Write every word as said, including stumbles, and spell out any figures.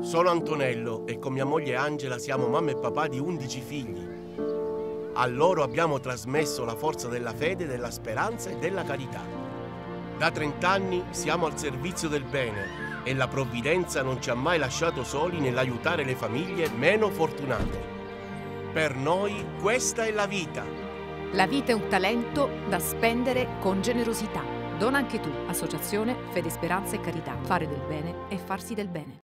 Sono Antonello e con mia moglie Angela siamo mamma e papà di undici figli. A loro abbiamo trasmesso la forza della fede, della speranza e della carità. Da trent'anni siamo al servizio del bene e la provvidenza non ci ha mai lasciato soli nell'aiutare le famiglie meno fortunate. Per noi questa è la vita. La vita è un talento da spendere con generosità. Dona anche tu, Associazione Fede Speranza e Carità. Fare del bene e farsi del bene.